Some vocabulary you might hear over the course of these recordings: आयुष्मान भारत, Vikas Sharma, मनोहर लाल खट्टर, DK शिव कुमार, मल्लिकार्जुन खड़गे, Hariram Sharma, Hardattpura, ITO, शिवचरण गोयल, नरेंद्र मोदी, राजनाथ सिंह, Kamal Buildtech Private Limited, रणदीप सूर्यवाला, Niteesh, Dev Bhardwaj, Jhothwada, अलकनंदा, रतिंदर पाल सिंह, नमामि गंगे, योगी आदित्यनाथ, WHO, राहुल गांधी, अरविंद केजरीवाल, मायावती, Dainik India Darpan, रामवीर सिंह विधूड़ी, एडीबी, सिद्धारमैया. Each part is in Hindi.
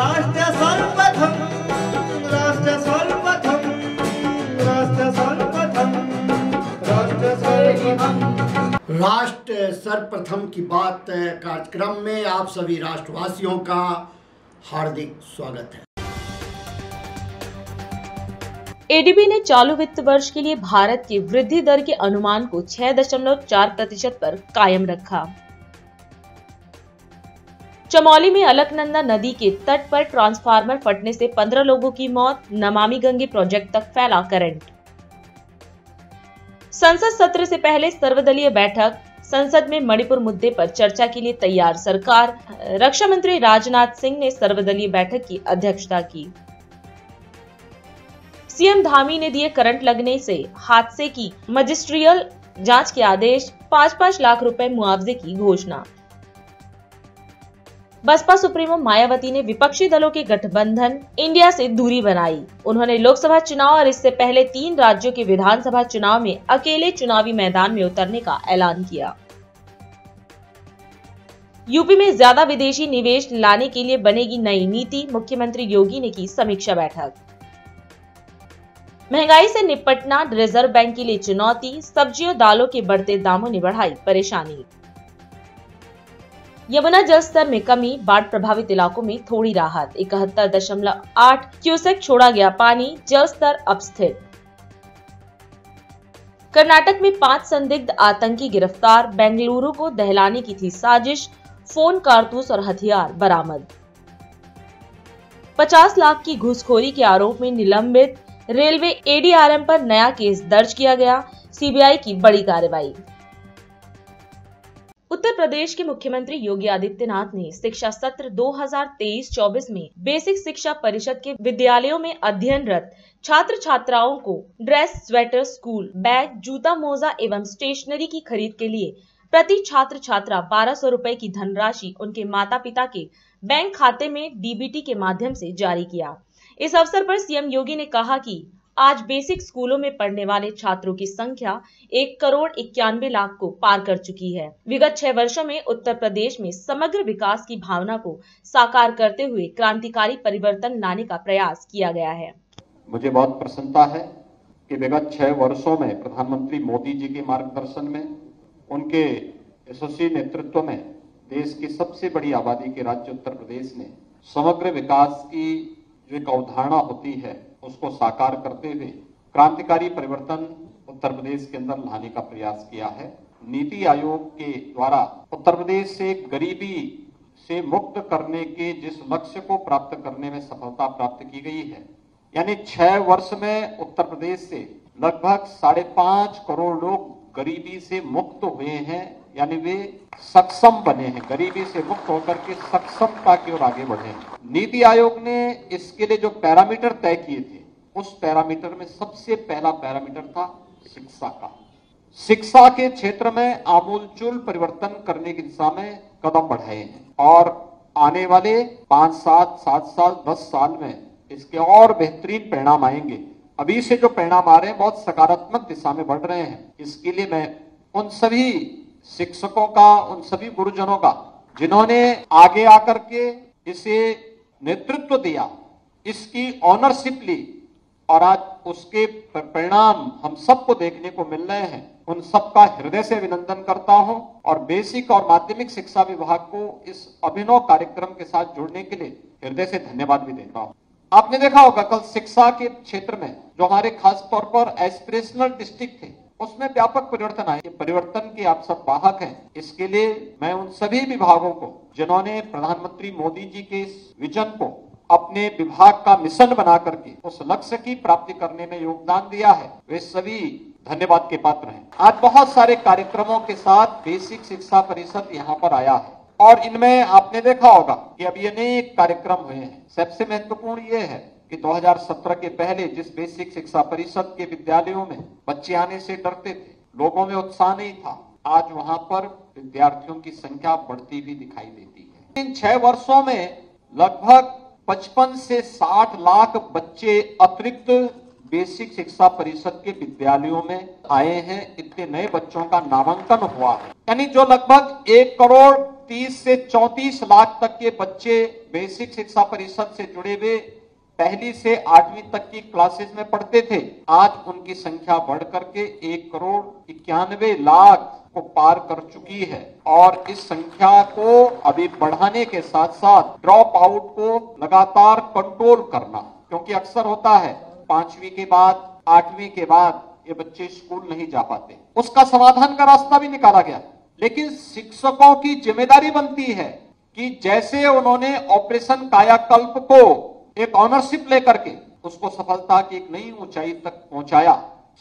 राष्ट्र सर्वप्रथम की बात कार्यक्रम में आप सभी राष्ट्रवासियों का हार्दिक स्वागत है। एडीबी ने चालू वित्त वर्ष के लिए भारत की वृद्धि दर के अनुमान को 6.4% पर कायम रखा। चमोली में अलकनंदा नदी के तट पर ट्रांसफार्मर फटने से 15 लोगों की मौत, नमामि गंगे प्रोजेक्ट तक फैला करंट। संसद सत्र से पहले सर्वदलीय बैठक, संसद में मणिपुर मुद्दे पर चर्चा के लिए तैयार सरकार, रक्षा मंत्री राजनाथ सिंह ने सर्वदलीय बैठक की अध्यक्षता की। सीएम धामी ने दिए करंट लगने से हादसे की मजिस्ट्रियल जांच के आदेश, 5-5 लाख रुपए मुआवजे की घोषणा। बसपा सुप्रीमो मायावती ने विपक्षी दलों के गठबंधन इंडिया से दूरी बनाई। उन्होंने लोकसभा चुनाव और इससे पहले 3 राज्यों के विधानसभा चुनाव में अकेले चुनावी मैदान में उतरने का ऐलान किया। यूपी में ज्यादा विदेशी निवेश लाने के लिए बनेगी नई नीति, मुख्यमंत्री योगी ने की समीक्षा बैठक। महंगाई से निपटना रिजर्व बैंक के लिए चुनौती, सब्जियों दालों के बढ़ते दामों ने बढ़ाई परेशानी। यमुना जल स्तर में कमी, बाढ़ प्रभावित इलाकों में थोड़ी राहत, 71.8 क्यूसेक छोड़ा गया पानी, जल स्तर अब स्थिर। कर्नाटक में 5 संदिग्ध आतंकी गिरफ्तार, बेंगलुरु को दहलाने की थी साजिश, फोन, कारतूस और हथियार बरामद। 50 लाख की घुसखोरी के आरोप में निलंबित रेलवे एडीआरएम पर नया केस दर्ज किया गया, सीबीआई की बड़ी कार्रवाई। उत्तर प्रदेश के मुख्यमंत्री योगी आदित्यनाथ ने शिक्षा सत्र 2023-24 में बेसिक शिक्षा परिषद के विद्यालयों में अध्ययनरत छात्र छात्राओं को ड्रेस, स्वेटर, स्कूल बैग, जूता, मोजा एवं स्टेशनरी की खरीद के लिए प्रति छात्र छात्रा 1200 रुपए की धनराशि उनके माता पिता के बैंक खाते में डीबीटी के माध्यम से जारी किया। इस अवसर पर सीएम योगी ने कहा कि आज बेसिक स्कूलों में पढ़ने वाले छात्रों की संख्या 1,91,00,000 को पार कर चुकी है। विगत 6 वर्षों में उत्तर प्रदेश में समग्र विकास की भावना को साकार करते हुए क्रांतिकारी परिवर्तन लाने का प्रयास किया गया है। मुझे बहुत प्रसन्नता है कि विगत 6 वर्षों में प्रधानमंत्री मोदी जी के मार्गदर्शन में, उनके यशस्वी नेतृत्व में देश की सबसे बड़ी आबादी के राज्य उत्तर प्रदेश ने समग्र विकास की जो एक अवधारणा होती है उसको साकार करते हुए क्रांतिकारी परिवर्तन उत्तर प्रदेश के अंदर लाने का प्रयास किया है। नीति आयोग के द्वारा उत्तर प्रदेश से गरीबी से मुक्त करने के जिस लक्ष्य को प्राप्त करने में सफलता प्राप्त की गई है, यानी 6 वर्ष में उत्तर प्रदेश से लगभग 5.5 करोड़ लोग गरीबी से मुक्त हुए हैं, यानी वे सक्षम बने हैं, गरीबी से मुक्त होकर के सक्षमता की ओर आगे बढ़े हैं। नीति आयोग ने इसके लिए जो पैरामीटर तय किए थे, उस पैरामीटर में सबसे पहला पैरामीटर था शिक्षा का। शिक्षा के क्षेत्र में आमूलचूल परिवर्तन करने की दिशा में कदम बढ़ाए हैं और आने वाले 5 साल 7 साल 10 साल में इसके और बेहतरीन परिणाम आएंगे। अभी से जो परिणाम आ रहे हैं बहुत सकारात्मक दिशा में बढ़ रहे हैं। इसके लिए मैं उन सभी शिक्षकों का, उन सभी गुरुजनों का जिन्होंने आगे आकर के इसे नेतृत्व दिया, इसकी ऑनरशिप ली और आज उसके परिणाम हम सबको देखने को मिल रहे हैं, उन सबका हृदय से अभिनंदन करता हूं और बेसिक और माध्यमिक शिक्षा विभाग को इस अभिनव कार्यक्रम के साथ जुड़ने के लिए हृदय से धन्यवाद भी देता हूं। आपने देखा होगा कल शिक्षा के क्षेत्र में जो हमारे खास तौर पर एस्पिरेशनल डिस्ट्रिक्ट थे उसमें व्यापक परिवर्तन आए। परिवर्तन के आप सब वाहक हैं। इसके लिए मैं उन सभी विभागों को जिन्होंने प्रधानमंत्री मोदी जी के इस विजन को अपने विभाग का मिशन बना करके उस लक्ष्य की प्राप्ति करने में योगदान दिया है, वे सभी धन्यवाद के पात्र हैं। आज बहुत सारे कार्यक्रमों के साथ बेसिक शिक्षा परिषद यहाँ पर आया है और इनमें आपने देखा होगा कि अभी अनेक कार्यक्रम हुए हैं। सबसे महत्वपूर्ण ये है कि 2017 के पहले जिस बेसिक शिक्षा परिषद के विद्यालयों में बच्चे आने से डरते थे, लोगों में उत्साह नहीं था, आज वहां पर विद्यार्थियों की संख्या बढ़ती भी दिखाई देती है। इन 6 वर्षों में लगभग 55 से 60 लाख बच्चे अतिरिक्त बेसिक शिक्षा परिषद के विद्यालयों में आए हैं। इतने नए बच्चों का नामांकन हुआ है, यानी जो लगभग 1 करोड़ 30 से 34 लाख तक के बच्चे बेसिक शिक्षा परिषद से जुड़े हुए पहली से 8वीं तक की क्लासेस में पढ़ते थे। आज उनकी संख्या बढ़ करके 1,91,00,000 को पार कर चुकी है और इस संख्या को अभी बढ़ाने के साथ साथ ड्रॉप आउट को लगातार कंट्रोल करना, क्योंकि अक्सर होता है 5वीं के बाद 8वीं के बाद ये बच्चे स्कूल नहीं जा पाते। उसका समाधान का रास्ता भी निकाला गया, लेकिन शिक्षकों की जिम्मेदारी बनती है कि जैसे उन्होंने ऑपरेशन कायाकल्प को एक ऑनरशिप लेकर के उसको सफलता की एक नई ऊंचाई तक पहुंचाया।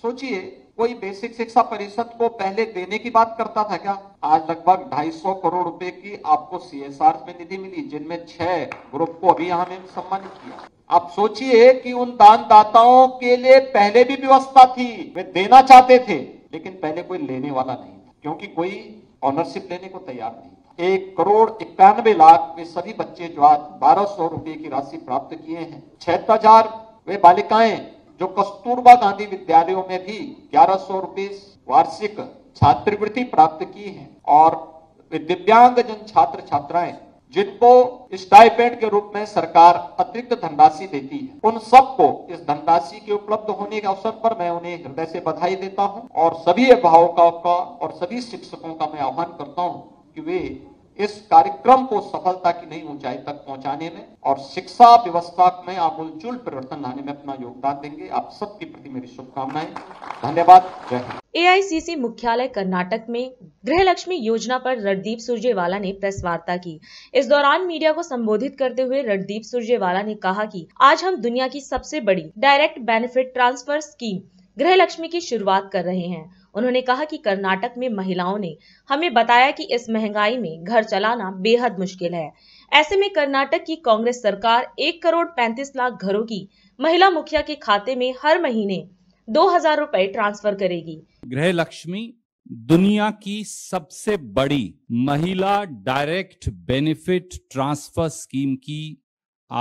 सोचिए, कोई बेसिक शिक्षा परिषद को पहले देने की बात करता था क्या? आज लगभग 250 करोड़ रुपए की आपको CSR में निधि मिली, जिनमें 6 ग्रुप को अभी हमें सम्मानित किया। आप सोचिए कि उन दानदाताओं के लिए पहले भी व्यवस्था थी, वे देना चाहते थे लेकिन पहले कोई लेने वाला नहीं था, क्योंकि कोई ऑनरशिप लेने को तैयार नहीं था। 1,91,00,000 वे सभी बच्चे जो आज 1,200 रुपए की राशि प्राप्त किए हैं। 7,000 वे बालिकाएं जो कस्तूरबा गांधी विद्यालयों में भी 1,100 रुपए वार्षिक छात्रवृत्ति प्राप्त की है, और दिव्यांग जन छात्र छात्राएं जिनको स्टाइपेंड के रूप में सरकार अतिरिक्त धनराशि देती है, उन सबको इस धनराशि के उपलब्ध होने के अवसर पर मैं उन्हें हृदय से बधाई देता हूं। और सभी अभिभावकों का और सभी शिक्षकों का मैं आह्वान करता हूं कि वे इस कार्यक्रम को सफलता की नई ऊंचाई तक पहुंचाने में और शिक्षा व्यवस्था में आमूलचूल परिवर्तन लाने में अपना योगदान देंगे। आप सबके प्रति मेरी शुभकामनाएं। धन्यवाद, जय हिंद। AICC मुख्यालय कर्नाटक में गृहलक्ष्मी योजना पर रणदीप सूर्यवाला ने प्रेस वार्ता की। इस दौरान मीडिया को संबोधित करते हुए रणदीप सूर्यवाला ने कहा कि आज हम दुनिया की सबसे बड़ी डायरेक्ट बेनिफिट ट्रांसफर स्कीम गृहलक्ष्मी की शुरुआत कर रहे हैं। उन्होंने कहा कि कर्नाटक में महिलाओं ने हमें बताया कि इस महंगाई में घर चलाना बेहद मुश्किल है। ऐसे में कर्नाटक की कांग्रेस सरकार 1,35,00,000 घरों की महिला मुखिया के खाते में हर महीने 2,000 रुपए ट्रांसफर करेगी। गृह लक्ष्मी दुनिया की सबसे बड़ी महिला डायरेक्ट बेनिफिट ट्रांसफर स्कीम की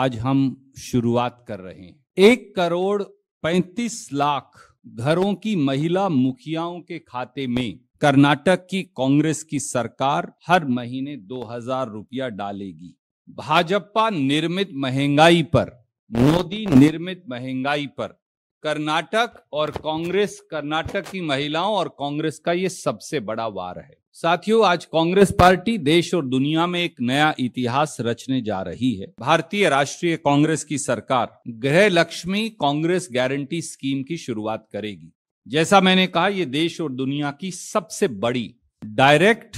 आज हम शुरुआत कर रहे हैं। 1,35,00,000 घरों की महिला मुखियाओं के खाते में कर्नाटक की कांग्रेस की सरकार हर महीने 2,000 रुपया डालेगी। भाजपा निर्मित महंगाई पर, मोदी निर्मित महंगाई पर कर्नाटक और कांग्रेस, कर्नाटक की महिलाओं और कांग्रेस का ये सबसे बड़ा वार है। साथियों, आज कांग्रेस पार्टी देश और दुनिया में एक नया इतिहास रचने जा रही है। भारतीय राष्ट्रीय कांग्रेस की सरकार गृह लक्ष्मी कांग्रेस गारंटी स्कीम की शुरुआत करेगी। जैसा मैंने कहा, ये देश और दुनिया की सबसे बड़ी डायरेक्ट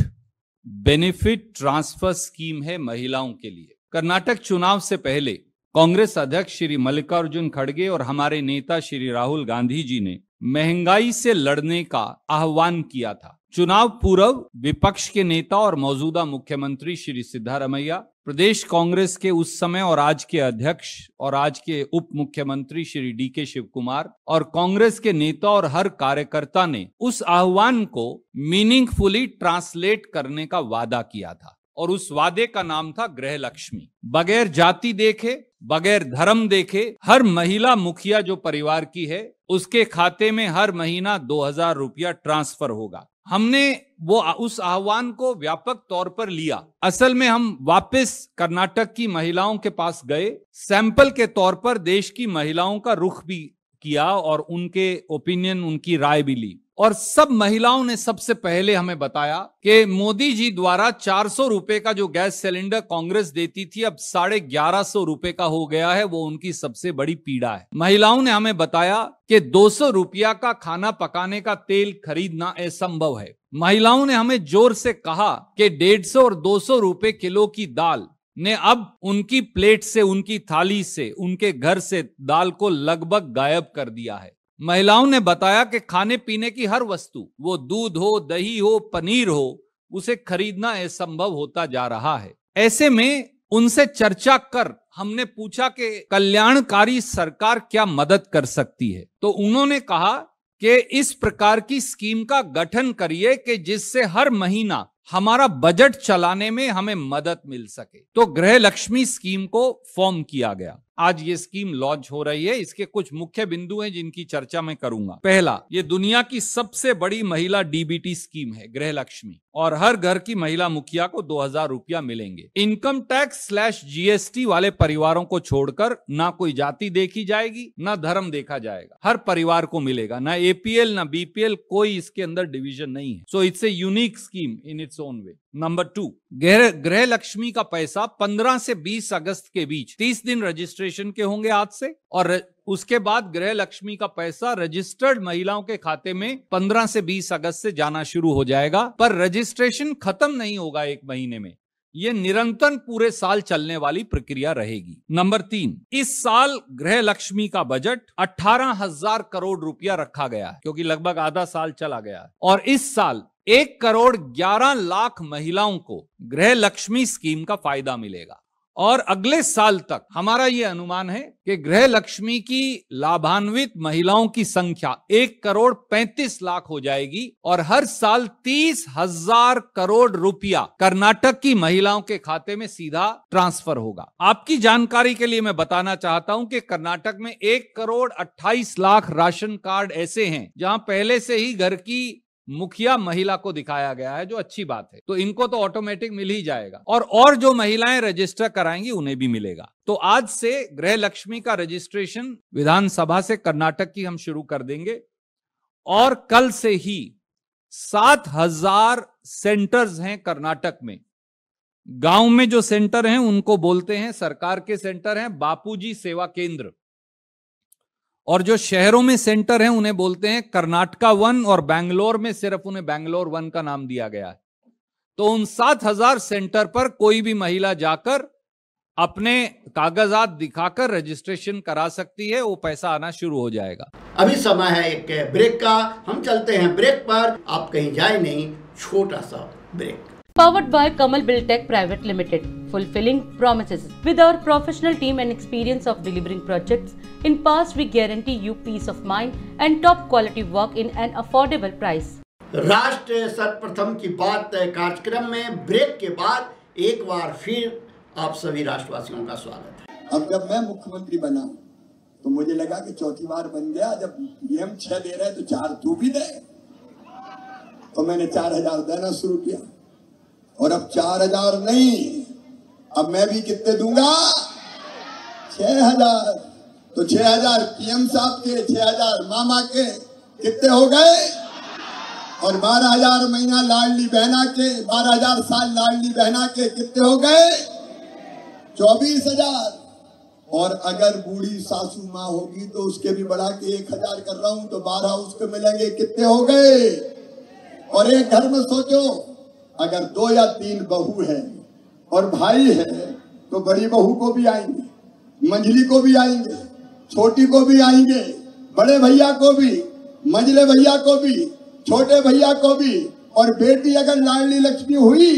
बेनिफिट ट्रांसफर स्कीम है महिलाओं के लिए। कर्नाटक चुनाव से पहले कांग्रेस अध्यक्ष श्री मल्लिकार्जुन खड़गे और हमारे नेता श्री राहुल गांधी जी ने महंगाई से लड़ने का आह्वान किया था। चुनाव पूर्व विपक्ष के नेता और मौजूदा मुख्यमंत्री श्री सिद्धारमैया, प्रदेश कांग्रेस के उस समय और आज के अध्यक्ष और आज के उप मुख्यमंत्री श्री DK शिव कुमार और कांग्रेस के नेता और हर कार्यकर्ता ने उस आह्वान को मीनिंगफुली ट्रांसलेट करने का वादा किया था, और उस वादे का नाम था गृह लक्ष्मी। बगैर जाति देखे, बगैर धर्म देखे, हर महिला मुखिया जो परिवार की है उसके खाते में हर महीना 2,000 रुपया ट्रांसफर होगा। हमने वो उस आह्वान को व्यापक तौर पर लिया। असल में हम वापस कर्नाटक की महिलाओं के पास गए, सैंपल के तौर पर देश की महिलाओं का रुख भी किया और उनके ओपिनियन, उनकी राय भी ली, और सब महिलाओं ने सबसे पहले हमें बताया कि मोदी जी द्वारा 400 रुपए का जो गैस सिलेंडर कांग्रेस देती थी अब 1150 रुपए का हो गया है। वो उनकी सबसे बड़ी पीड़ा है। महिलाओं ने हमें बताया कि 200 रुपया का खाना पकाने का तेल खरीदना असंभव है। महिलाओं ने हमें जोर से कहा कि 150 और 200 रुपए किलो की दाल ने अब उनकी प्लेट से, उनकी थाली से, उनके घर से दाल को लगभग गायब कर दिया है। महिलाओं ने बताया कि खाने पीने की हर वस्तु, वो दूध हो, दही हो, पनीर हो, उसे खरीदना असंभव होता जा रहा है। ऐसे में उनसे चर्चा कर हमने पूछा कि कल्याणकारी सरकार क्या मदद कर सकती है, तो उन्होंने कहा कि इस प्रकार की स्कीम का गठन करिए कि जिससे हर महीना हमारा बजट चलाने में हमें मदद मिल सके। तो गृह लक्ष्मी स्कीम को फॉर्म किया गया। आज ये स्कीम लॉन्च हो रही है। इसके कुछ मुख्य बिंदु हैं जिनकी चर्चा मैं करूंगा। पहला, ये दुनिया की सबसे बड़ी महिला डीबीटी स्कीम है गृह लक्ष्मी, और हर घर की महिला मुखिया को 2000 रुपया मिलेंगे। इनकम टैक्स / जीएसटी वाले परिवारों को छोड़कर ना कोई जाति देखी जाएगी, ना धर्म देखा जाएगा, हर परिवार को मिलेगा, ना एपीएल ना बीपीएल, कोई इसके अंदर डिवीजन नहीं है। So it's a unique scheme in its own way. Number 2, Gruha Lakshmi का पैसा 15 से 20 अगस्त के बीच 30 दिन रजिस्ट्रेशन के होंगे आज से, और उसके बाद गृह लक्ष्मी का पैसा रजिस्टर्ड महिलाओं के खाते में 15 से 20 अगस्त से जाना शुरू हो जाएगा। पर रजिस्ट्रेशन खत्म नहीं होगा एक महीने में, ये निरंतर पूरे साल चलने वाली प्रक्रिया रहेगी। नंबर 3, इस साल गृह लक्ष्मी का बजट 18,000 करोड़ रुपया रखा गया है, क्योंकि लगभग आधा साल चला गया है, और इस साल 1,11 करोड़ महिलाओं को गृह लक्ष्मी स्कीम का फायदा मिलेगा। और अगले साल तक हमारा ये अनुमान है कि गृह लक्ष्मी की लाभान्वित महिलाओं की संख्या 1,35 करोड़ हो जाएगी, और हर साल 30,000 करोड़ रुपया कर्नाटक की महिलाओं के खाते में सीधा ट्रांसफर होगा। आपकी जानकारी के लिए मैं बताना चाहता हूं कि कर्नाटक में 1,28 करोड़ राशन कार्ड ऐसे हैं जहां पहले से ही घर की मुखिया महिला को दिखाया गया है, जो अच्छी बात है। तो इनको तो ऑटोमेटिक मिल ही जाएगा, और जो महिलाएं रजिस्टर कराएंगी उन्हें भी मिलेगा। तो आज से गृह लक्ष्मी का रजिस्ट्रेशन विधानसभा से कर्नाटक की हम शुरू कर देंगे, और कल से ही 7,000 सेंटर्स हैं कर्नाटक में। गांव में जो सेंटर हैं उनको बोलते हैं सरकार के सेंटर हैं, बापूजी सेवा केंद्र, और जो शहरों में सेंटर हैं उन्हें बोलते हैं कर्नाटका 1, और बैंगलोर में सिर्फ उन्हें बैंगलोर 1 का नाम दिया गया है। तो उन 7,000 सेंटर पर कोई भी महिला जाकर अपने कागजात दिखाकर रजिस्ट्रेशन करा सकती है, वो पैसा आना शुरू हो जाएगा। अभी समय है एक ब्रेक का, हम चलते हैं ब्रेक पर, आप कहीं जाए नहीं, छोटा सा break. Powered by Kamal Buildtech Private Limited, fulfilling promises with our professional team and experience of delivering projects. In past, we guarantee you peace of mind and top quality work in an affordable price. राष्ट्र सर्वप्रथम की बात कार्यक्रम में ब्रेक के बाद एक बार फिर आप सभी राष्ट्रवासियों का स्वागत है। अब जब मैं मुख्यमंत्री बना तो मुझे लगा कि चौथी बार बन गया, जब पीएम 6 दे रहे तो 4 तू भी दे, तो मैंने 4000 देना शुरू किया, और अब 4000 नहीं, अब मैं भी कितने दूंगा, 6000। तो 6000 पीएम साहब के, 6000 मामा के, कितने हो गए, और 12000 महीना लाडली बहना के, 12000 साल लाडली बहना के कितने हो गए, 24000। और अगर बूढ़ी सासू माँ होगी तो उसके भी बढ़ा के 1000 कर रहा हूं, तो 12 उसके मिलेंगे, कितने हो गए। और एक घर में सोचो, अगर 2 या 3 बहू है और भाई है तो बड़ी बहू को भी आएंगे, मंझली को भी आएंगे, छोटी को भी आएंगे, बड़े भैया को भी, मंझले भैया को भी, छोटे भैया को भी। और बेटी अगर लाडली लक्ष्मी हुई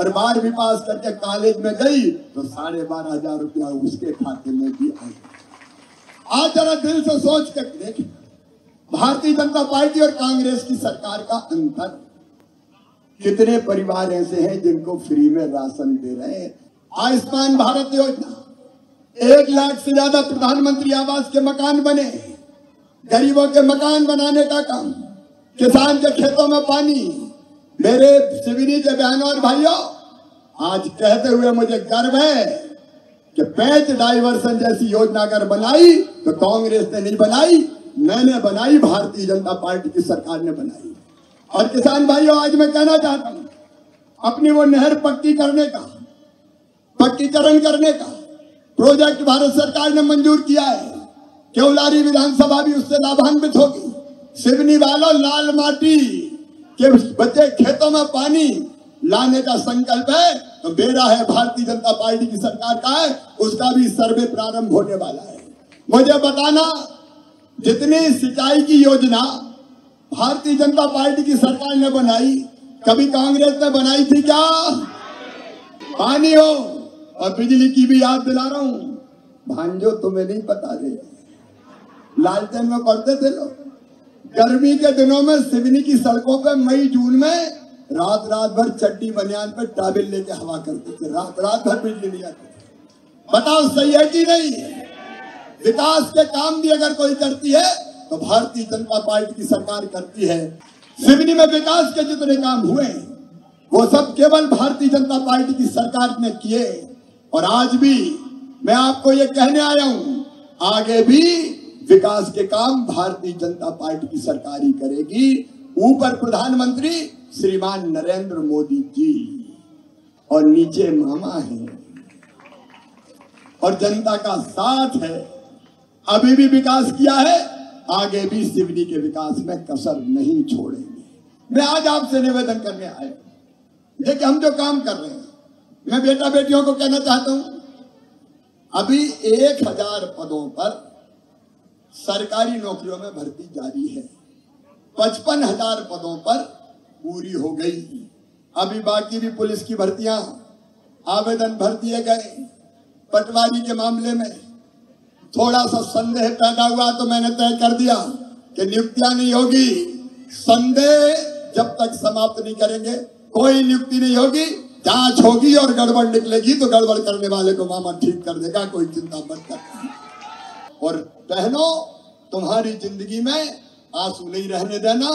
और 12वीं पास करके कॉलेज में गई तो 12,500 रुपया उसके खाते में भी आएगा। आज जरा दिल से सोच कर देख, भारतीय जनता पार्टी और कांग्रेस की सरकार का अंतर, कितने परिवार ऐसे हैं जिनको फ्री में राशन दे रहे हैं। आयुष्मान भारत योजना, 1 लाख से ज्यादा प्रधानमंत्री आवास के मकान बने, गरीबों के मकान बनाने का काम, किसान के खेतों में पानी। मेरे सिविनी के बहनों और भाइयों, आज कहते हुए मुझे गर्व है कि पैच डाइवर्सन जैसी योजना अगर बनाई तो कांग्रेस ने नहीं बनाई, मैंने बनाई, भारतीय जनता पार्टी की सरकार ने बनाई। और किसान भाइयों, आज मैं कहना चाहता हूं, अपनी वो नहर पक्कीकरण करने का प्रोजेक्ट भारत सरकार ने मंजूर किया है। केवलारी विधानसभा भी उससे लाभान्वित होगी। सिवनी वालों, लाल माटी के बच्चे खेतों में पानी लाने का संकल्प है तो बेड़ा है भारतीय जनता पार्टी की सरकार का है, उसका भी सर्वे प्रारंभ होने वाला है। मुझे बताना, जितनी सिंचाई की योजना भारतीय जनता पार्टी की सरकार ने बनाई, कभी कांग्रेस ने बनाई थी क्या? पानी हो और बिजली की भी याद दिला रहा हूं भांजो, तुम्हें नहीं पता रे, लालटेन में पढ़ते थे लोग। गर्मी के दिनों में सिवनी की सड़कों पर मई जून में रात रात भर चड्डी बनियान पर टावेल लेके हवा करते थे, रात रात भर बिजली ले जाते थे। बताओ सही है कि नहीं? विकास के काम भी अगर कोई करती है तो भारतीय जनता पार्टी की सरकार करती है। सिवनी में विकास के जितने काम हुए वो सब केवल भारतीय जनता पार्टी की सरकार ने किए। और आज भी मैं आपको ये कहने आया हूं, आगे भी विकास के काम भारतीय जनता पार्टी की सरकार ही करेगी, ऊपर प्रधानमंत्री श्रीमान नरेंद्र मोदी जी और नीचे मामा है और जनता का साथ है। अभी भी विकास किया है, आगे भी सिवनी के विकास में कसर नहीं छोड़ेंगे। मैं आज आपसे निवेदन करने आया हूं, देखिए हम जो काम कर रहे हैं, मैं बेटा बेटियों को कहना चाहता हूं, अभी 1000 पदों पर सरकारी नौकरियों में भर्ती जारी है, 55,000 पदों पर पूरी हो गई। अभी बाकी भी पुलिस की भर्तियां आवेदन भर दिए गए। पटवारी के मामले में थोड़ा सा संदेह पैदा हुआ तो मैंने तय कर दिया कि नियुक्तियां नहीं होगी। संदेह जब तक समाप्त नहीं करेंगे कोई नियुक्ति नहीं होगी। जांच होगी और गड़बड़ निकलेगी तो गड़बड़ करने वाले को मामा ठीक कर देगा, कोई चिंता मत करना। और बहनों, तुम्हारी जिंदगी में आंसू नहीं रहने देना,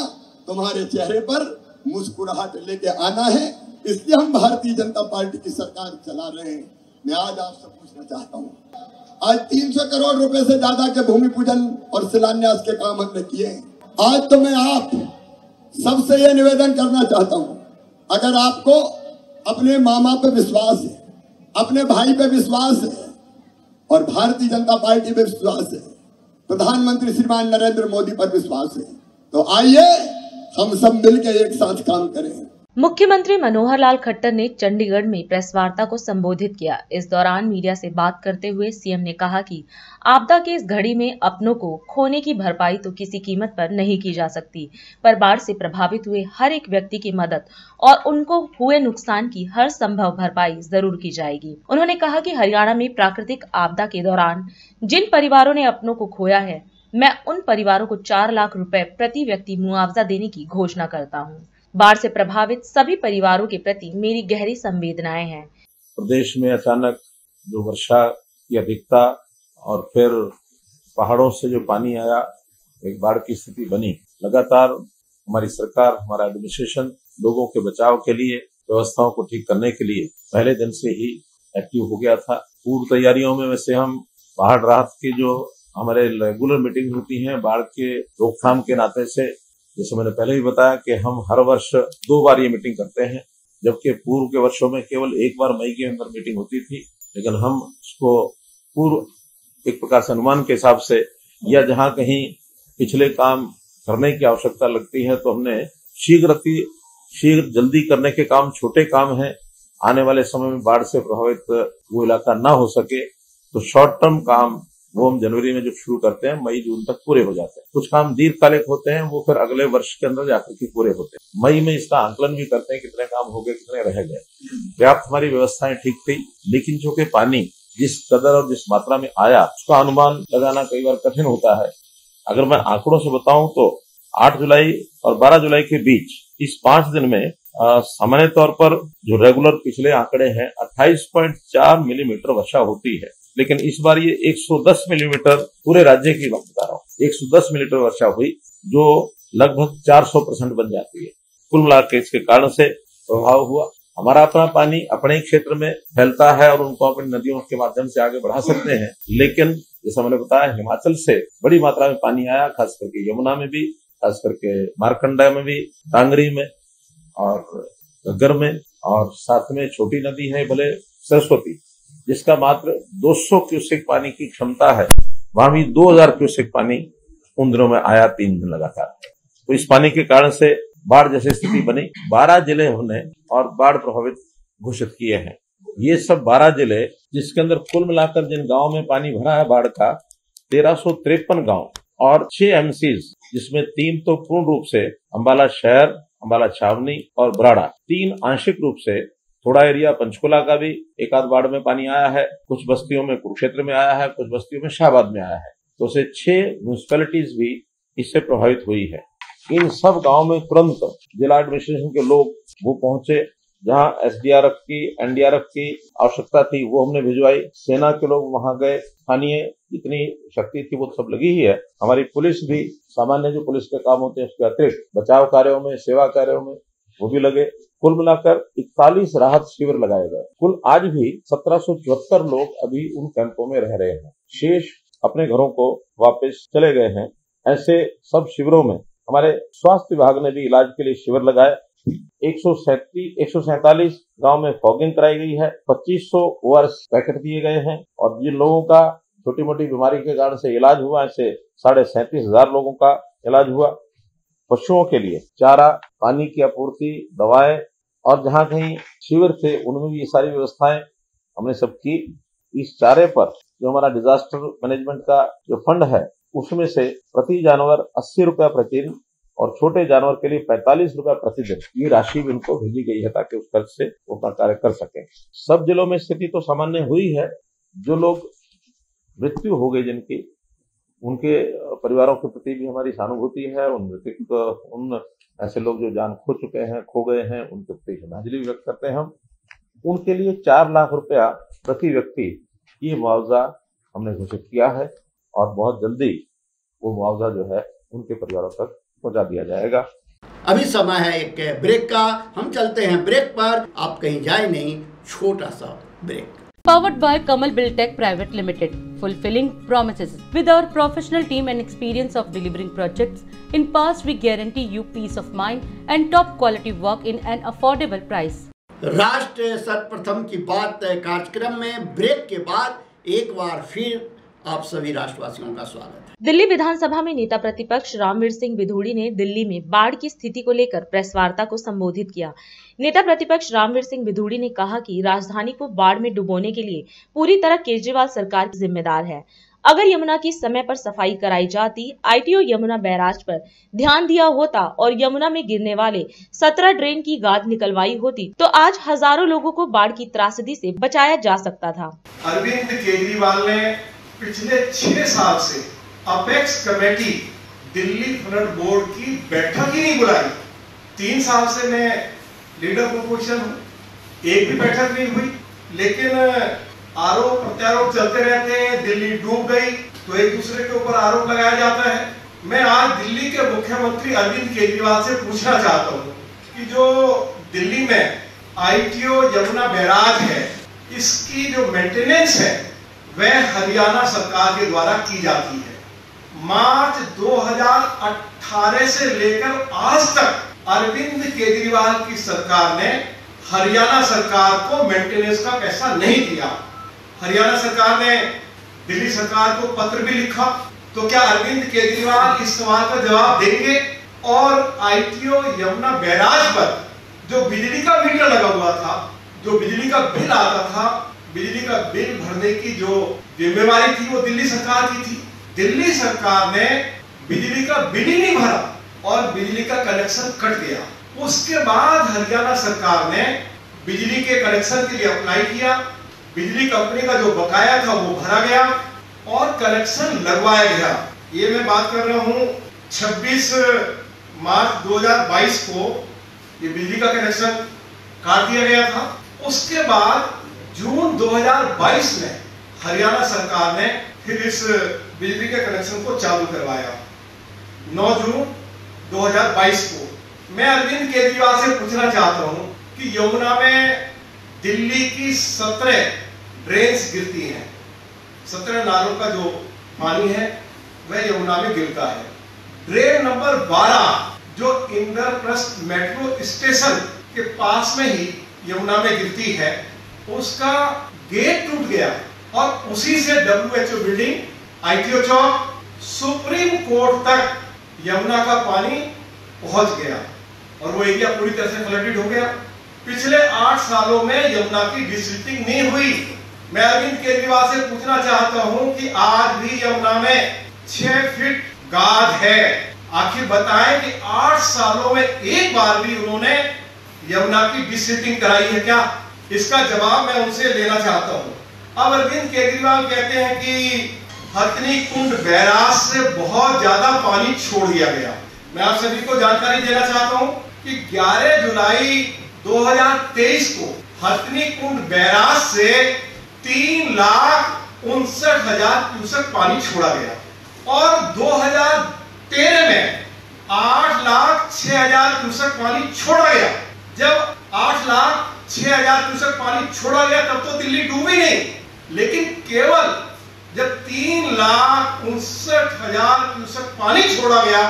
तुम्हारे चेहरे पर मुस्कुराहट लेके आना है, इसलिए हम भारतीय जनता पार्टी की सरकार चला रहे हैं। मैं आज आपसे पूछना चाहता हूँ, आज 300 करोड़ रुपए से ज्यादा के भूमि पूजन और शिलान्यास के काम हमने किए हैं। आज तो मैं आप सबसे ये निवेदन करना चाहता हूँ, अगर आपको अपने मामा पे विश्वास है, अपने भाई पे विश्वास है और भारतीय जनता पार्टी पे विश्वास है, प्रधानमंत्री श्रीमान नरेंद्र मोदी पर विश्वास है, तो आइए हम सब मिलकर एक साथ काम करें। मुख्यमंत्री मनोहर लाल खट्टर ने चंडीगढ़ में प्रेस वार्ता को संबोधित किया। इस दौरान मीडिया से बात करते हुए सीएम ने कहा कि आपदा के इस घड़ी में अपनों को खोने की भरपाई तो किसी कीमत पर नहीं की जा सकती, पर बाढ़ से प्रभावित हुए हर एक व्यक्ति की मदद और उनको हुए नुकसान की हर संभव भरपाई जरूर की जाएगी। उन्होंने कहा कि हरियाणा में प्राकृतिक आपदा के दौरान जिन परिवारों ने अपनों को खोया है, मैं उन परिवारों को 4 लाख रुपए प्रति व्यक्ति मुआवजा देने की घोषणा करता हूँ। बाढ़ से प्रभावित सभी परिवारों के प्रति मेरी गहरी संवेदनाएं हैं। प्रदेश में अचानक जो वर्षा की अधिकता और फिर पहाड़ों से जो पानी आया, एक बाढ़ की स्थिति बनी। लगातार हमारी सरकार, हमारा एडमिनिस्ट्रेशन लोगों के बचाव के लिए, व्यवस्थाओं को ठीक करने के लिए पहले दिन से ही एक्टिव हो गया था। पूर्व तैयारियों में वैसे हम बाढ़ राहत की जो हमारे रेगुलर मीटिंग होती है, बाढ़ के रोकथाम के नाते से जैसे मैंने पहले भी बताया कि हम हर वर्ष 2 बार ये मीटिंग करते हैं, जबकि पूर्व के वर्षों में केवल 1 बार मई के अंदर मीटिंग होती थी। लेकिन हम इसको पूर्व एक प्रकार से अनुमान के हिसाब से या जहां कहीं पिछले काम करने की आवश्यकता लगती है तो हमने शीघ्र जल्दी करने के काम, छोटे काम हैं, आने वाले समय में बाढ़ से प्रभावित वो इलाका ना हो सके तो शॉर्ट टर्म काम वो हम जनवरी में जब शुरू करते हैं, मई जून तक पूरे हो जाते हैं। कुछ काम दीर्घकालिक होते हैं, वो फिर अगले वर्ष के अंदर जाकर के पूरे होते हैं। मई में इसका आंकलन भी करते हैं, कितने काम हो गए, कितने रह गए। पर्याप्त हमारी व्यवस्थाएं ठीक थी, लेकिन जो कि पानी जिस कदर और जिस मात्रा में आया उसका अनुमान लगाना कई बार कठिन होता है। अगर मैं आंकड़ों से बताऊं तो 8 जुलाई और 12 जुलाई के बीच इस 5 दिन में सामान्य तौर पर जो रेगुलर पिछले आंकड़े हैं 28.4 मिलीमीटर वर्षा होती है, लेकिन इस बार ये 110 मिलीमीटर पूरे राज्य की बात बता रहा हूँ, 110 मिलीमीटर वर्षा हुई जो लगभग 400% बन जाती है। कुल मिलाकर इसके कारण से प्रभाव हुआ। हमारा अपना पानी अपने क्षेत्र में फैलता है और उनको अपनी नदियों के माध्यम से आगे बढ़ा सकते हैं, लेकिन जैसा मैंने बताया हिमाचल से बड़ी मात्रा में पानी आया, खास करके यमुना में भी, खास करके मारकंडा में भी, टांगरी में और गगर में, और साथ में छोटी नदी है भले सरस्वती जिसका मात्र 200 क्यूसेक पानी की क्षमता है, वहां भी 2000 क्यूसेक पानी उन दिनों में आया, 3 दिन लगातार। तो इस पानी के कारण से बाढ़ जैसी स्थिति बनी। 12 जिले हमने और बाढ़ प्रभावित घोषित किए हैं। ये सब 12 जिले जिसके अंदर कुल मिलाकर जिन गांव में पानी भरा है बाढ़ का 1353 गाँव और 6 एमसीज, जिसमें 3 तो पूर्ण रूप से अम्बाला शहर, अम्बाला छावनी और बराड़ा, 3 आंशिक रूप से, थोड़ा एरिया पंचकुला का भी 1 आध वार्ड में पानी आया है, कुछ बस्तियों में कुरुक्षेत्र में आया है, कुछ बस्तियों में शाहबाद में आया है। तो उसे 6 म्यूनिसिपैलिटीज भी इससे प्रभावित हुई है। इन सब गांव में तुरंत जिला एडमिनिस्ट्रेशन के लोग वो पहुंचे, जहां एसडीआरएफ की एनडीआरएफ की आवश्यकता थी वो हमने भिजवाई, सेना के लोग वहां गए, स्थानीय जितनी शक्ति थी वो सब लगी ही है। हमारी पुलिस भी सामान्य जो पुलिस के काम होते हैं उसके अतिरिक्त बचाव कार्यों में, सेवा कार्यों में वो भी लगे। कुल मिलाकर 41 राहत शिविर लगाए गए। कुल आज भी 1774 लोग अभी उन कैंपों में रह रहे हैं, शेष अपने घरों को वापस चले गए हैं। ऐसे सब शिविरों में हमारे स्वास्थ्य विभाग ने भी इलाज के लिए शिविर लगाए। 147 गांव में फॉगिंग कराई गई है, 2500 ORS पैकेट दिए गए हैं और जिन लोगों का छोटी मोटी बीमारी के कारण से इलाज हुआ, ऐसे 37,500 लोगों का इलाज हुआ। पशुओं के लिए चारा, पानी की आपूर्ति, दवाएं और जहां कहीं शिविर थे उनमें भी ये सारी व्यवस्थाएं हमने सब की। इस चारे पर जो हमारा डिजास्टर मैनेजमेंट का जो फंड है उसमें से प्रति जानवर 80 रुपया प्रति दिन और छोटे जानवर के लिए 45 रुपया प्रति दिन ये राशि इनको भेजी गई है ताकि उस खर्च से वो अपना कार्य कर सके। सब जिलों में स्थिति तो सामान्य हुई है। जो लोग मृत्यु हो गई जिनकी, उनके परिवारों के प्रति भी हमारी सहानुभूति है। उन ऐसे लोग जो जान खो चुके हैं, खो गए हैं, उनके प्रति श्रद्धांजलि व्यक्त करते हैं। हम उनके लिए 4 लाख रुपया प्रति व्यक्ति ये मुआवजा हमने घोषित किया है और बहुत जल्दी वो मुआवजा जो है उनके परिवारों तक पहुंचा दिया जाएगा। अभी समय है एक ब्रेक का, हम चलते हैं ब्रेक पर, आप कहीं जाए नहीं, छोटा सा break. Powered by Kamal Buildtech Private Limited, fulfilling promises with our professional team and experience of delivering projects. In past, we guarantee you peace of mind and top quality work in an affordable price. राष्ट्र सर्वप्रथम की बात कार्यक्रम में ब्रेक के बाद एक बार फिर आप सभी राष्ट्रवासियों का स्वागत है। दिल्ली विधानसभा में नेता प्रतिपक्ष रामवीर सिंह विधूड़ी ने दिल्ली में बाढ़ की स्थिति को लेकर प्रेस वार्ता को संबोधित किया। नेता प्रतिपक्ष रामवीर सिंह विधूड़ी ने कहा कि राजधानी को बाढ़ में डुबोने के लिए पूरी तरह केजरीवाल सरकार जिम्मेदार है। अगर यमुना की समय पर सफाई कराई जाती, ITO यमुना बैराज पर ध्यान दिया होता और यमुना में गिरने वाले 17 ड्रेन की गाद निकलवाई होती तो आज हजारों लोगों को बाढ़ की त्रासदी से बचाया जा सकता था। अरविंद केजरीवाल ने पिछले 6 साल से apex committee Delhi flood board की बैठक ही नहीं बुलाई। 3 साल से मैं लीडर ऑपोजिशन हूँ, एक भी बैठक नहीं हुई, लेकिन आरोप प्रत्यारोप चलते रहते हैं। दिल्ली डूब गई तो एक दूसरे के ऊपर आरोप लगाया जाता है। मैं आज दिल्ली के मुख्यमंत्री अरविंद केजरीवाल से पूछना चाहता हूँ कि जो दिल्ली में ITO यमुना बैराज है, इसकी जो मेंटेनेंस है वह हरियाणा सरकार के द्वारा की जाती है। मार्च 2018 से लेकर आज तक अरविंद केजरीवाल की सरकार ने हरियाणा सरकार को मेंटेनेंस का पैसा नहीं दिया। हरियाणा सरकार ने दिल्ली सरकार को पत्र भी लिखा, तो क्या अरविंद केजरीवाल इस सवाल का जवाब देंगे? और ITO यमुना बैराज पर जो बिजली का मीटर लगा हुआ था, जो बिजली का बिल आता था, बिजली का बिल भरने की जो जिम्मेवारी थी वो दिल्ली सरकार की थी। दिल्ली सरकार ने बिजली का बिल ही नहीं भरा और बिजली का कनेक्शन कट गया। उसके बाद हरियाणा सरकार ने बिजली के कनेक्शन के लिए अप्लाई किया, बिजली कंपनी का जो बकाया था वो भरा गया और कनेक्शन लगवाया गया। ये मैं बात कर रहा हूँ 26 मार्च 2022 को ये बिजली का कनेक्शन काट दिया गया था। उसके बाद जून 2022 में हरियाणा सरकार ने फिर इस बिजली के कनेक्शन को चालू करवाया 9 जून 2022 को। मैं अरविंद केजरीवाल से पूछना चाहता हूं कि यमुना में दिल्ली की 17 ड्रेन्स गिरती हैं, 17 नालों का जो पानी है वह यमुना में गिरता है। ड्रेन नंबर 12 जो इंद्रप्रस्थ मेट्रो स्टेशन के पास में ही यमुना में गिरती है, उसका गेट टूट गया और उसी से WHO बिल्डिंग, ITO चौक, सुप्रीम कोर्ट तक यमुना का पानी पहुंच गया और वो एरिया पूरी तरह से फ्लडेड हो गया। पिछले 8 सालों में यमुना की डिस्ट्रिक्टिंग नहीं हुई। मैं अरविंद केजरीवाल से पूछना चाहता हूं कि आज भी यमुना में 6 फीट गाद है। आखिर बताएं कि 8 सालों में एक बार भी उन्होंने यमुना की डिस्ट्रिक्टिंग कराई है क्या? इसका जवाब मैं उनसे लेना चाहता हूँ। अब अरविंद केजरीवाल कहते हैं कि हथनी कुंड बैराज से बहुत ज्यादा पानी छोड़ दिया गया। मैं आप सभी को जानकारी देना चाहता हूं कि 11 जुलाई 2023 को हथनी कुंड बैराज से 3,59,000 क्यूसेक पानी छोड़ा गया और 2013 में 8,06,000 क्यूसेक पानी छोड़ा गया। जब 8,06,000 क्यूसेक पानी छोड़ा गया तब तो दिल्ली डूबी नहीं, लेकिन केवल जब 3,59,000 क्यूसेक पानी छोड़ा गया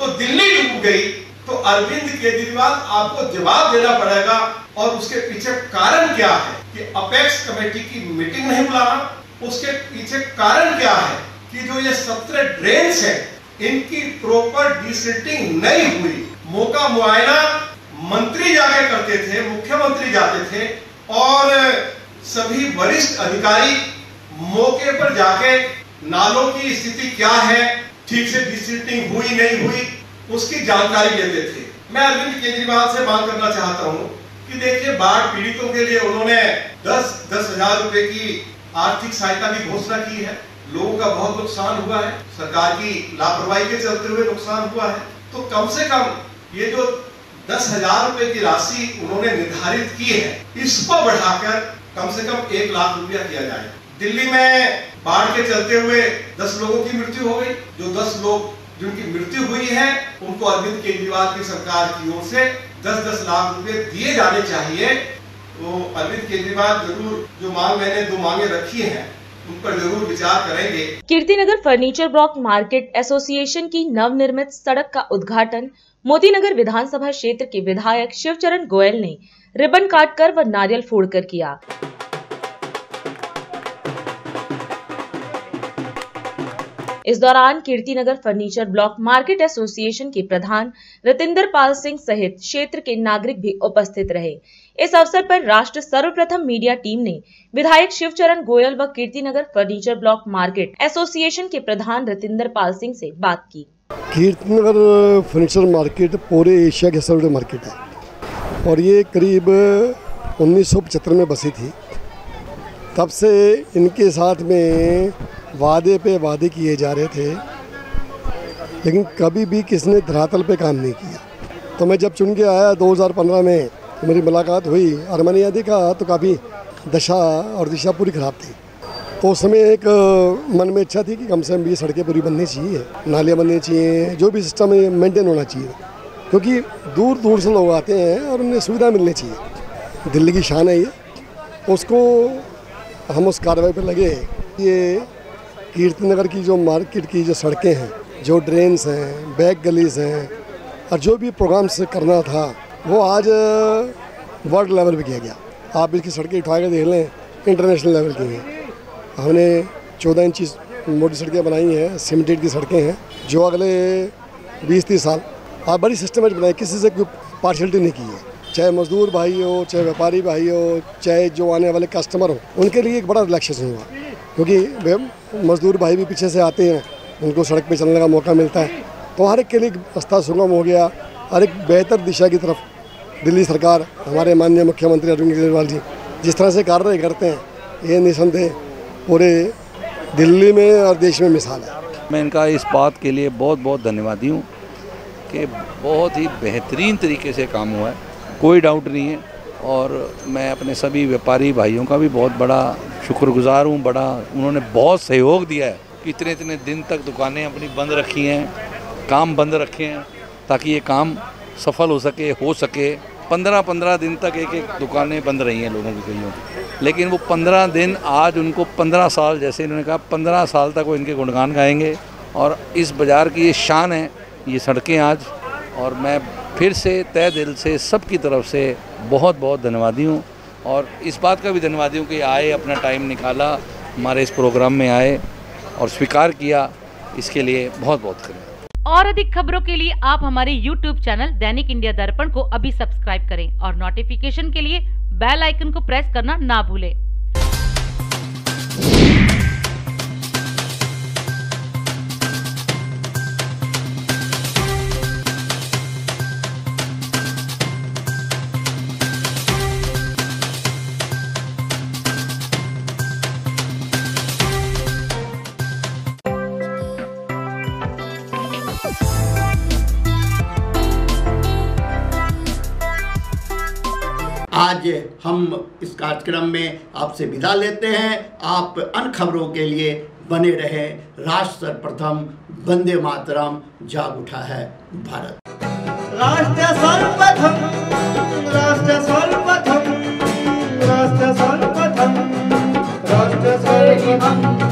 तो दिल्ली डूब गई। तो अरविंद केजरीवाल आपको जवाब देना पड़ेगा और उसके पीछे कारण क्या है कि अपेक्स कमेटी की मीटिंग नहीं बुलाना, उसके पीछे कारण क्या है कि जो ये 17 ड्रेन्स है इनकी प्रॉपर डीसिल्टिंग नहीं हुई। मौका मुआयना मंत्री जाके करते थे, मुख्यमंत्री जाते थे और सभी वरिष्ठ अधिकारी मौके पर जाके नालों की स्थिति क्या है, ठीक से डिसिल्टिंग हुई नहीं हुई, उसकी जानकारी लेते थे। मैं अरविंद केजरीवाल से बात करना चाहता हूं कि देखिए, बाढ़ पीड़ितों के लिए उन्होंने 10,000 रुपए की आर्थिक सहायता की घोषणा की है। लोगों का बहुत नुकसान हुआ है, सरकार की लापरवाही के चलते हुए नुकसान हुआ है। तो कम से कम ये जो 10,000 रुपए की राशि उन्होंने निर्धारित की है, इसको बढ़ाकर कम से कम 1,00,000 रुपया किया जाए। दिल्ली में बाढ़ के चलते हुए 10 लोगों की मृत्यु हो गई। जो 10 लोग जिनकी मृत्यु हुई है उनको अरविंद केजरीवाल की सरकार की ओर से 10-10 लाख रुपए दिए जाने चाहिए। तो अरविंद केजरीवाल जरूर जो मांग मैंने 2 मांगे रखी हैं उन पर जरूर विचार करेंगे। Kirtinagar furniture block market association की नवनिर्मित सड़क का उद्घाटन मोतीनगर विधानसभा क्षेत्र के विधायक शिवचरण गोयल ने रिबन काट कर व नारियल फोड़ कर किया। इस दौरान Kirtinagar furniture block market association के प्रधान रतिंदर पाल सिंह सहित क्षेत्र के नागरिक भी उपस्थित रहे। इस अवसर पर राष्ट्र सर्वप्रथम मीडिया टीम ने विधायक शिवचरण गोयल व Kirtinagar furniture block market association के प्रधान रतिंदर पाल सिंह से बात की। कीर्तिनगर फर्नीचर मार्केट पूरे एशिया की सर्वश्रेष्ठ मार्केट है और ये करीब 1975 में बसी थी। तब से इनके साथ में वादे पे वादे किए जा रहे थे, लेकिन कभी भी किसने धरातल पे काम नहीं किया। तो मैं जब चुन के आया 2015 में तो मेरी मुलाकात हुई और मैंने यह देखा तो काफ़ी दशा और दिशा पूरी खराब थी। तो उस समय एक मन में इच्छा थी कि कम से कम ये सड़कें पूरी बननी चाहिए, नालियाँ बननी चाहिए, जो भी सिस्टम है मेंटेन होना चाहिए, क्योंकि दूर दूर से लोग आते हैं और उन्हें सुविधा मिलनी चाहिए। दिल्ली की शान है ये, उसको हम उस कार्रवाई पर लगे। ये कीर्तिनगर की जो मार्केट की जो सड़कें हैं, जो ड्रेन्स हैं, बैक गलीज हैं और जो भी प्रोग्राम्स करना था वो आज वर्ल्ड लेवल पे किया गया। आप इसकी सड़कें उठा के देख लें, इंटरनेशनल लेवल की हैं। हमने 14 इंच मोटी सड़कें बनाई हैं, सीमेंटेड की सड़कें हैं, जो अगले 20-30 साल आप बड़ी सिस्टमेटिक बनाई, किसी से कोई पार्शलिटी नहीं की है। चाहे मजदूर भाई हो, चाहे व्यापारी भाई हो, चाहे जो आने वाले कस्टमर हो, उनके लिए एक बड़ा रिलैक्सेशन हुआ, क्योंकि मजदूर भाई भी पीछे से आते हैं, उनको सड़क पे चलने का मौका मिलता है। तो हर एक के लिए रास्ता सुगम हो गया और एक बेहतर दिशा की तरफ दिल्ली सरकार, हमारे माननीय मुख्यमंत्री अरविंद केजरीवाल जी जिस तरह से कार्रवाई करते हैं, ये निसंदेह पूरे दिल्ली में और देश में मिसाल है। मैं इनका इस बात के लिए बहुत बहुत धन्यवादी हूँ कि बहुत ही बेहतरीन तरीके से काम हुआ है, कोई डाउट नहीं है। और मैं अपने सभी व्यापारी भाइयों का भी बहुत बड़ा शुक्रगुजार हूँ, बड़ा उन्होंने बहुत सहयोग दिया है कि इतने इतने दिन तक दुकानें अपनी बंद रखी हैं, काम बंद रखे हैं ताकि ये काम सफल हो सके। 15-15 दिन तक एक दुकानें बंद रही हैं लोगों की, कईयों की, लेकिन वो 15 दिन आज उनको 15 साल, जैसे इन्होंने कहा 15 साल तक वो इनके गुणगान गाएंगे। और इस बाज़ार की ये शान है, ये सड़कें आज, और मैं फिर से तय दिल से सबकी तरफ से बहुत बहुत धन्यवादी हूँ और इस बात का भी धन्यवादी हूँ कि आए, अपना टाइम निकाला, हमारे इस प्रोग्राम में आए और स्वीकार किया, इसके लिए बहुत बहुत धन्यवाद। और अधिक खबरों के लिए आप हमारे YouTube चैनल दैनिक इंडिया दर्पण को अभी सब्सक्राइब करें और नोटिफिकेशन के लिए बेल आइकन को प्रेस करना ना भूलें। आज हम इस कार्यक्रम में आपसे विदा लेते हैं। आप अन्य खबरों के लिए बने रहें। राष्ट्र सर्वप्रथम, वंदे मातरम, जाग उठा है भारत। राष्ट्र सर्वप्रथम, राष्ट्र सर्वप्रथम, राष्ट्र सर्वप्रथम, राष्ट्र सर्वप्रथम।